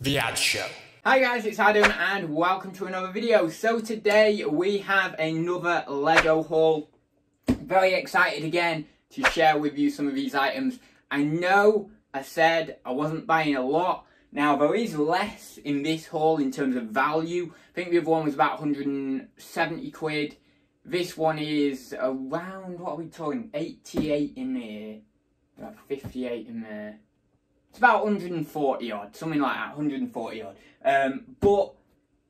The Ads Show. Hi guys, it's Adam and welcome to another video. So today we have another LEGO haul. Very excited again to share with you some of these items. I know I said I wasn't buying a lot. Now there is less in this haul in terms of value. I think the other one was about 170 quid. This one is around, what are we talking, 88 in here. About 58 in there. It's about 140 odd, something like that, 140 odd. But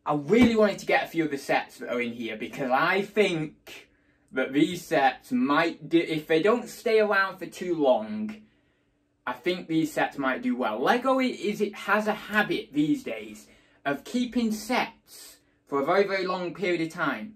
I really wanted to get a few of the sets that are in here because I think that these sets might, if they don't stay around for too long, I think these sets might do well. LEGO has a habit these days of keeping sets for a very, very long period of time.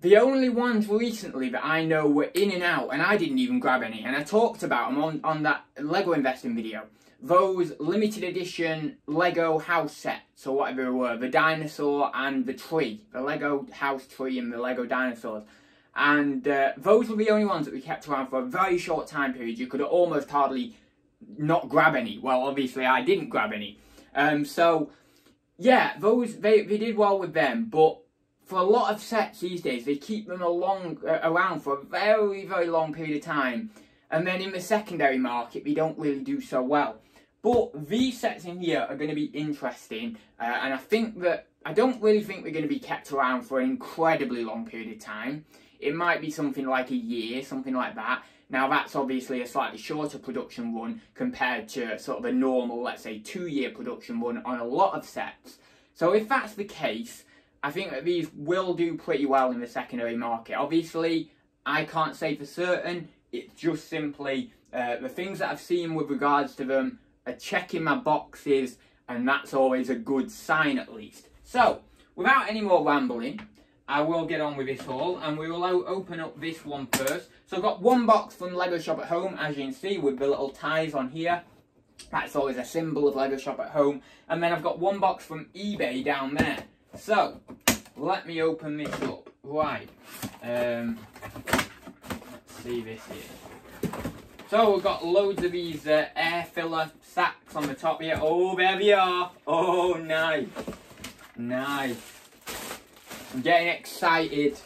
The only ones recently that I know were in and out, and I didn't even grab any, and I talked about them on that LEGO investing video. Those limited edition LEGO house sets, or whatever they were, the dinosaur and the tree. The LEGO house tree and the LEGO dinosaurs. And those were the only ones that we kept around for a very short time period. You could almost hardly not grab any. Well, obviously I didn't grab any. So, yeah, those they did well with them, but for a lot of sets these days, they keep them around for a very, very long period of time. And then in the secondary market, they don't really do so well. But these sets in here are going to be interesting. And I think that, I don't really think they're going to be kept around for an incredibly long period of time. It might be something like a year, something like that. Now that's obviously a slightly shorter production run compared to sort of a normal, let's say, 2-year production run on a lot of sets. So if that's the case, I think that these will do pretty well in the secondary market. Obviously, I can't say for certain. It's just simply the things that I've seen with regards to them are checking my boxes, and that's always a good sign at least. So, without any more rambling, I will get on with this haul, and we will open up this one first. So I've got one box from LEGO Shop at Home, as you can see, with the little ties on here. That's always a symbol of LEGO Shop at Home. And then I've got one box from eBay down there. So, let me open this up. Right, let's see this here. So, we've got loads of these air filler sacks on the top here. Oh, there we are. Oh, nice. Nice. I'm getting excited.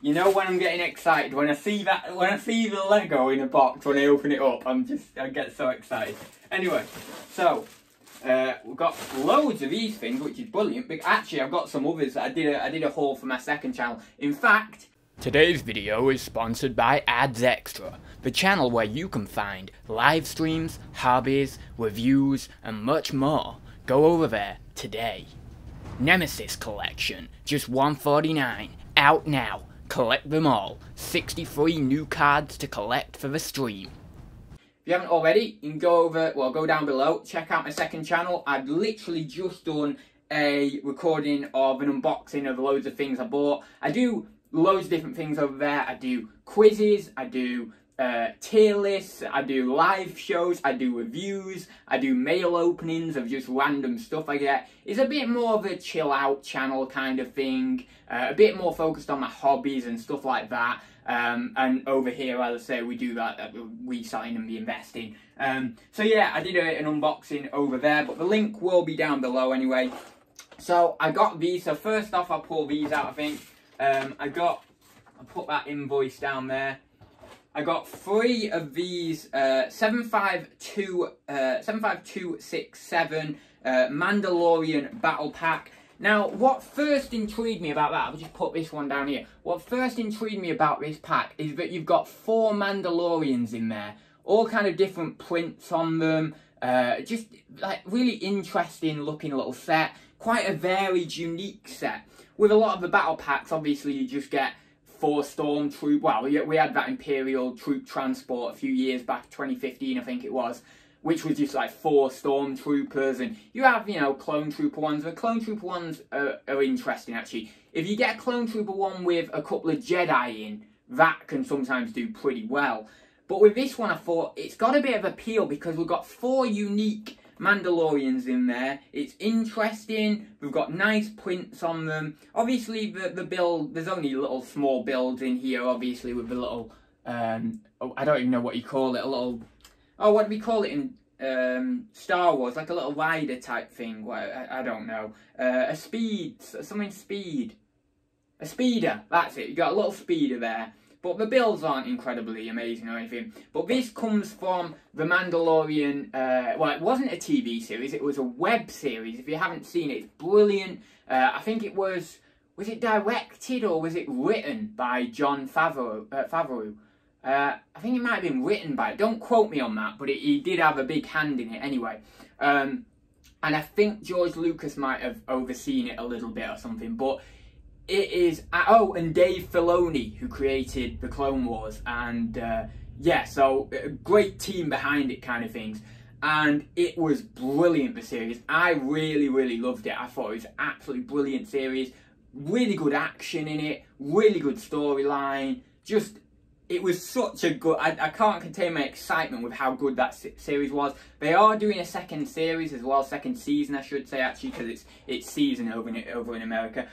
You know when I'm getting excited? When I see that, when I see the LEGO in a box, when I open it up, I get so excited. Anyway, so we've got loads of these things, which is brilliant, but actually I've got some others that I did a haul for my second channel. In fact, today's video is sponsored by Ads Extra, the channel where you can find live streams, hobbies, reviews, and much more. Go over there today. Nemesis Collection, just $1.49, out now. Collect them all. 63 new cards to collect for the stream. If you haven't already, you can go over, well, go down below, check out my second channel. I've literally just done a recording of an unboxing of loads of things I bought. I do loads of different things over there. I do quizzes, I do tier lists, I do live shows, I do reviews, I do mail openings of just random stuff I get. It's a bit more of a chill out channel kind of thing, a bit more focused on my hobbies and stuff like that. And over here, as I say, we do that, reselling and the investing. So yeah, I did an unboxing over there, but the link will be down below anyway. So I got these. So first off, I'll pull these out, I think. I'll put that invoice down there. I got 3 of these 75267 Mandalorian Battle Pack. Now, what first intrigued me about that, I'll just put this one down here. What first intrigued me about this pack is that you've got 4 Mandalorians in there. All kind of different prints on them. Just, like, really interesting looking little set. Quite a varied, unique set. With a lot of the battle packs, obviously, you just get 4 Stormtroop. Well, we had that Imperial Troop Transport a few years back, 2015, I think it was, which was just like 4 Stormtroopers, and you have, you know, Clone Trooper ones. The Clone Trooper ones are interesting, actually. If you get a Clone Trooper one with a couple of Jedi in, that can sometimes do pretty well. But with this one, I thought, it's got a bit of appeal, because we've got 4 unique Mandalorians in there. It's interesting. We've got nice prints on them. Obviously, the build, there's only little small builds in here, obviously, with the little, I don't even know what you call it, a little, oh, what do we call it in Star Wars, like a little rider type thing, where, I don't know, a speeder, that's it, you got a little speeder there. But the builds aren't incredibly amazing or anything. But this comes from the Mandalorian, well, it wasn't a TV series, it was a web series. If you haven't seen it, it's brilliant. I think it was it directed or was it written by Jon Favreau? I think it might have been written by, don't quote me on that, but he did have a big hand in it anyway. And I think George Lucas might have overseen it a little bit or something, but... It is, oh, and Dave Filoni, who created the Clone Wars, and yeah, so a great team behind it kind of things. And it was brilliant, the series. I really, really loved it. I thought it was an absolutely brilliant series. Really good action in it, really good storyline. Just, it was such a good, I can't contain my excitement with how good that series was. They are doing a second series as well, second season I should say, actually, because it's season over in America.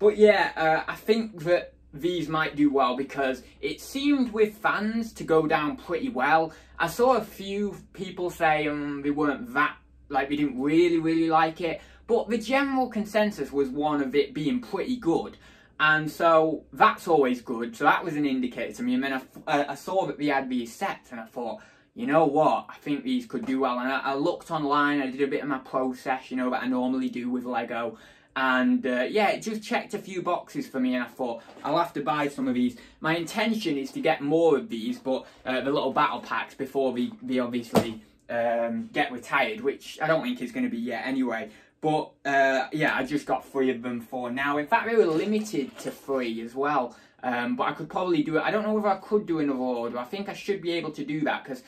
But yeah, I think that these might do well because it seemed with fans to go down pretty well. I saw a few people say they weren't that, like they didn't really, really like it. But the general consensus was one of it being pretty good. And so that's always good. So that was an indicator to me. And then I saw that they had these sets and I thought, you know what? I think these could do well. And I looked online. I did a bit of my process, you know, that I normally do with Lego. And yeah, it just checked a few boxes for me. And I thought, I'll have to buy some of these. My intention is to get more of these, but the little battle packs before they obviously get retired, which I don't think is going to be yet anyway. But, yeah, I just got 3 of them for now. In fact, they were limited to 3 as well. But I could probably do it. I don't know whether I could do another order. I think I should be able to do that. Because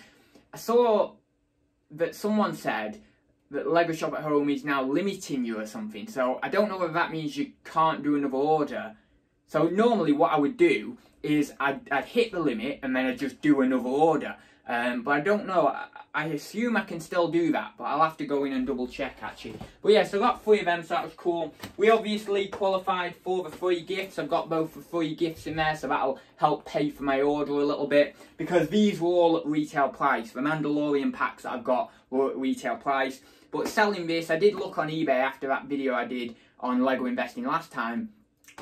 I saw that someone said that Lego Shop at Home is now limiting you or something. So, I don't know whether that means you can't do another order. So, normally what I would do is I'd hit the limit and then I'd just do another order. But I don't know. I assume I can still do that, but I'll have to go in and double check actually. But yeah, so I got 3 of them, so that was cool. We obviously qualified for the free gifts. I've got both the free gifts in there, so that'll help pay for my order a little bit. Because these were all at retail price. The Mandalorian packs that I've got were at retail price. But selling this, I did look on eBay after that video I did on Lego investing last time.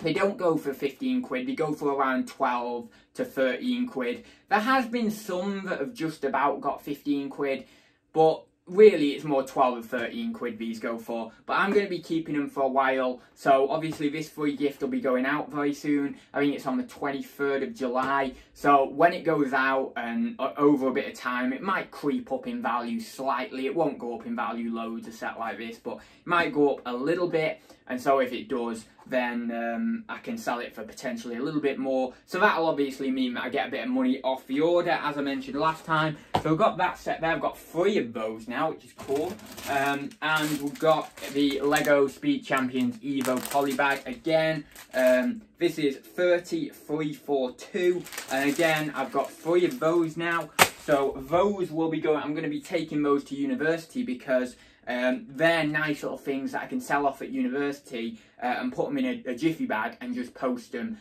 They don't go for 15 quid, they go for around 12 to 13 quid. There has been some that have just about got 15 quid, but really it's more 12 or 13 quid these go for. But I'm going to be keeping them for a while, so obviously this free gift will be going out very soon. I think it's on the 23rd of July, so when it goes out and over a bit of time, it might creep up in value slightly. It won't go up in value loads, a set like this, but it might go up a little bit. And so if it does, then I can sell it for potentially a little bit more. So that'll obviously mean that I get a bit of money off the order, as I mentioned last time. So I've got that set there. I've got 3 of those now, which is cool. And we've got the Lego Speed Champions Evo Polybag again. This is 30342. And again, I've got 3 of those now. So those will be going, I'm going to be taking those to university because... they're nice little things that I can sell off at university and put them in a jiffy bag and just post them.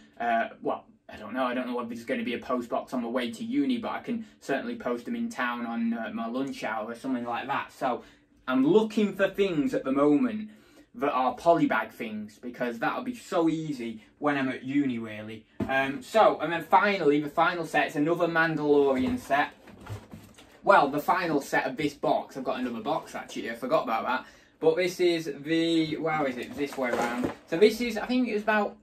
Well, I don't know if there's going to be a post box on my way to uni, but I can certainly post them in town on my lunch hour or something like that. So I'm looking for things at the moment that are polybag things because that'll be so easy when I'm at uni, really. So, and then finally, the final set is another Mandalorian set. Well, the final set of this box, I've got another box actually, I forgot about that. But this is the, where is it, this way around. So this is, I think it was about,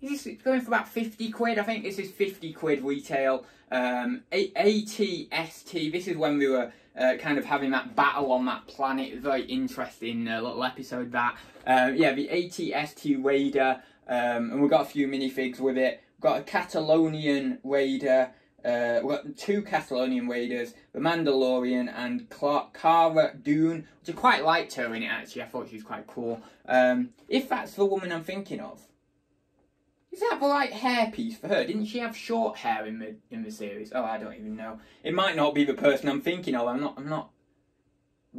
it's going for about 50 quid, I think this is 50 quid retail. ATST, this is when we were kind of having that battle on that planet, very interesting little episode that. Yeah, the ATST Raider, and we've got a few minifigs with it. We've got a Catalonian Raider. We've got 2 Catalonian Raiders, the Mandalorian and Kara Dune, which I quite liked her in it actually, I thought she was quite cool. If that's the woman I'm thinking of, is that the right hair piece for her? Didn't she have short hair in the series? Oh, I don't even know. It might not be the person I'm thinking of, I'm not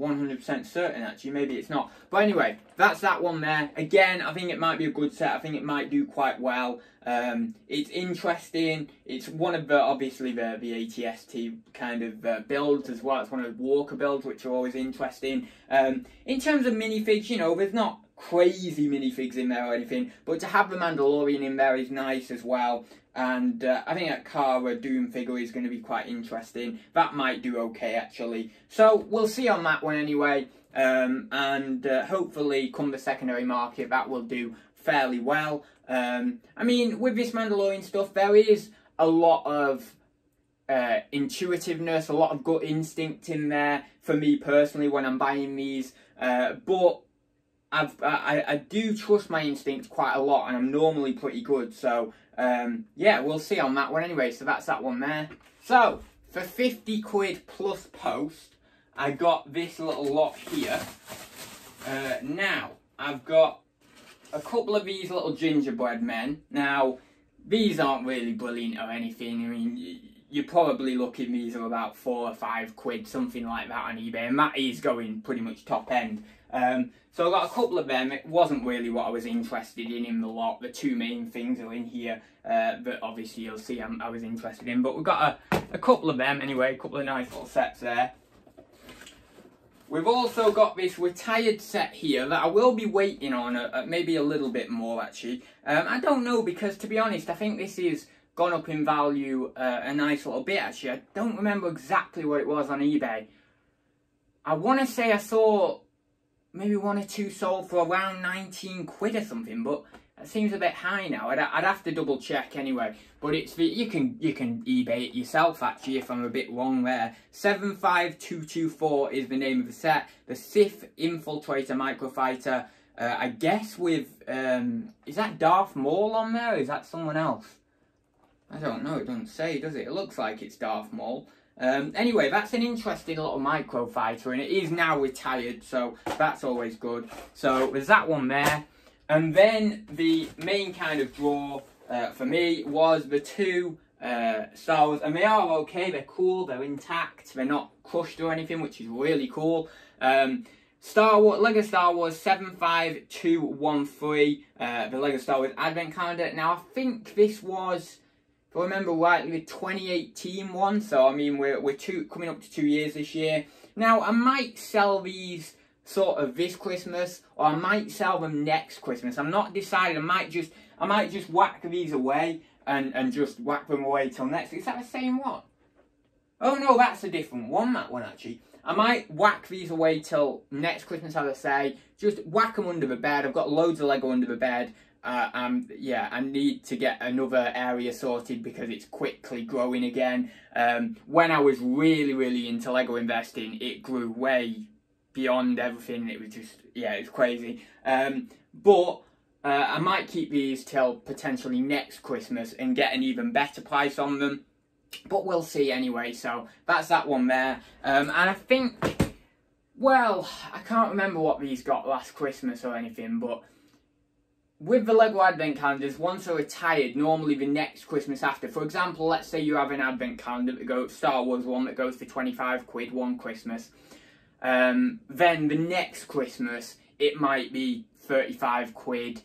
100% certain actually, maybe it's not. But anyway, that's that one there. Again, I think it might be a good set. I think it might do quite well. It's interesting. It's one of the, obviously, the ATST kind of builds as well. It's one of the walker builds, which are always interesting. In terms of minifigs, you know, there's not crazy minifigs in there or anything, but to have the Mandalorian in there is nice as well. And I think that Kara Dune figure is going to be quite interesting. That might do okay, actually. So we'll see on that one anyway. And hopefully, come the secondary market, that will do fairly well. I mean, with this Mandalorian stuff, there is a lot of intuitiveness, a lot of gut instinct in there for me personally when I'm buying these. But I do trust my instincts quite a lot, and I'm normally pretty good. So yeah, we'll see on that one anyway. So that's that one there. So for 50 quid plus post, I got this little lot here. Now I've got a couple of these little gingerbread men. Now these aren't really brilliant or anything. I mean, you're probably looking, these are about 4 or 5 quid, something like that on eBay, and that is going pretty much top end. So I got a couple of them. It wasn't really what I was interested in the lot. The two main things are in here that obviously you'll see I was interested in. But we've got a couple of them anyway, a couple of nice little sets there. We've also got this retired set here that I will be waiting on maybe a little bit more actually. I don't know, because to be honest, I think this is gone up in value a nice little bit actually. I don't remember exactly what it was on eBay. I want to say I saw maybe one or two sold for around 19 quid or something, but that seems a bit high now. I'd have to double check anyway. But it's the, you can eBay it yourself actually if I'm a bit wrong there. 75224 is the name of the set. The Sith Infiltrator Microfighter. I guess with is that Darth Maul on there? Or is that someone else? I don't know. It doesn't say, does it? It looks like it's Darth Maul. Anyway, that's an interesting little micro fighter, and it is now retired, so that's always good. So there's that one there. And then the main kind of draw for me was the two Star Wars, and they are okay, they're cool, they're intact, they're not crushed or anything, which is really cool. Star Wars, LEGO Star Wars 75213, the LEGO Star Wars Advent Calendar. Now I think this was, if I remember rightly, the 2018 one, so I mean we're coming up to 2 years this year. Now I might sell these sort of this Christmas, or I might sell them next Christmas. I'm not decided. I might just whack these away and just whack them away till next. Is that the same one? Oh no, that's a different one. That one actually. I might whack these away till next Christmas, as I say. Just whack them under the bed. I've got loads of Lego under the bed. Yeah, I need to get another area sorted because it's quickly growing again. When I was really into Lego investing, it grew way beyond everything. It was just, yeah, it's crazy. But I might keep these till potentially next Christmas and get an even better price on them. But we'll see anyway. So that's that one there. And I think, well, I can't remember what these got last Christmas or anything, but with the Lego Advent Calendars, once they're retired, normally the next Christmas after. For example, let's say you have an Advent Calendar that goes, Star Wars one that goes for 25 quid one Christmas. Then the next Christmas, it might be 35 quid.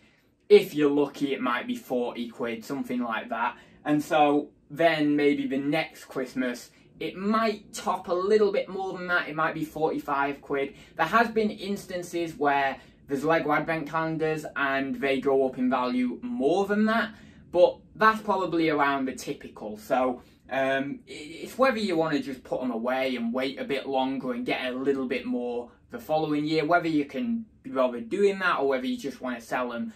If you're lucky, it might be 40 quid, something like that. And so then maybe the next Christmas, it might top a little bit more than that. It might be 45 quid. There has been instances where there's Lego Advent Calendars and they go up in value more than that, but that's probably around the typical. So it's whether you want to just put them away and wait a bit longer and get a little bit more the following year, whether you can be bothered doing that or whether you just want to sell them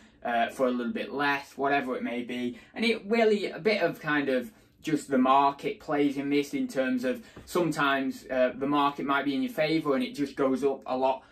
for a little bit less, whatever it may be. And it really, a bit of kind of just the market plays in this, in terms of sometimes the market might be in your favour and it just goes up a lot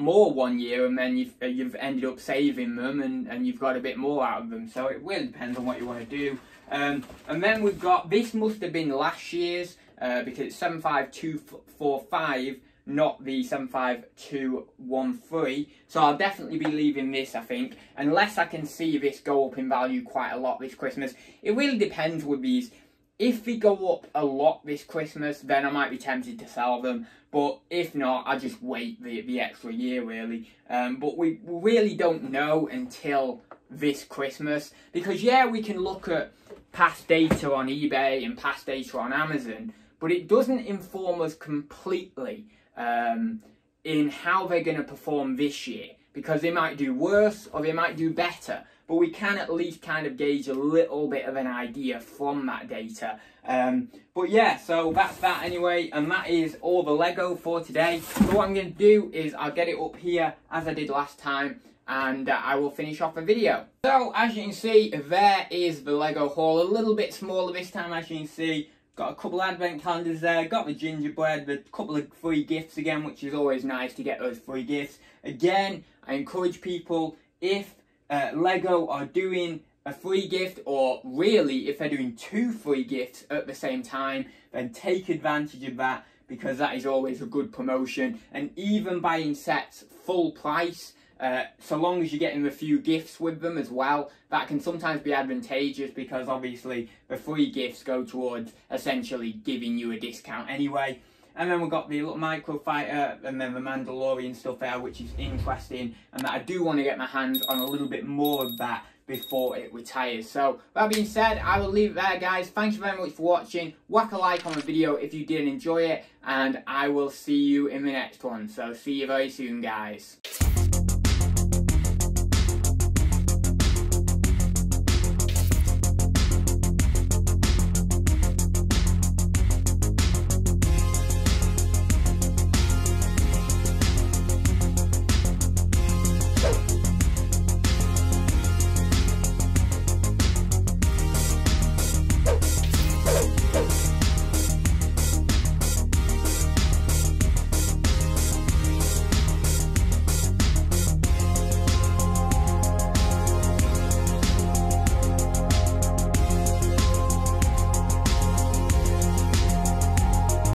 more 1 year, and then you've ended up saving them and you've got a bit more out of them. So it really depends on what you want to do. And then we've got, this must have been last year's because it's 75245, not the 75213. So I'll definitely be leaving this, I think, unless I can see this go up in value quite a lot this Christmas. It really depends with these. If they go up a lot this Christmas, then I might be tempted to sell them. But if not, I just wait the extra year, really. But we really don't know until this Christmas. Because, yeah, we can look at past data on eBay and past data on Amazon, but it doesn't inform us completely in how they're going to perform this year. Because they might do worse or they might do better. But we can at least kind of gauge a little bit of an idea from that data. But yeah, so that's that anyway. And that is all the LEGO for today. So what I'm going to do is I'll get it up here as I did last time. And I will finish off the video. So as you can see, there is the LEGO haul. A little bit smaller this time, as you can see. Got a couple of advent calendars there, got the gingerbread, a couple of free gifts again, which is always nice to get those free gifts. Again, I encourage people, if LEGO are doing a free gift, or really if they're doing two free gifts at the same time, then take advantage of that, because that is always a good promotion. And even buying sets full price, so long as you're getting a few gifts with them as well, that can sometimes be advantageous, because obviously the free gifts go towards essentially giving you a discount anyway. And then we've got the little micro fighter and then the Mandalorian stuff there, which is interesting, and that I do want to get my hands on a little bit more of that before it retires. So that being said, I will leave it there, guys. Thanks very much for watching. Whack a like on the video if you did enjoy it, and I will see you in the next one. So see you very soon, guys.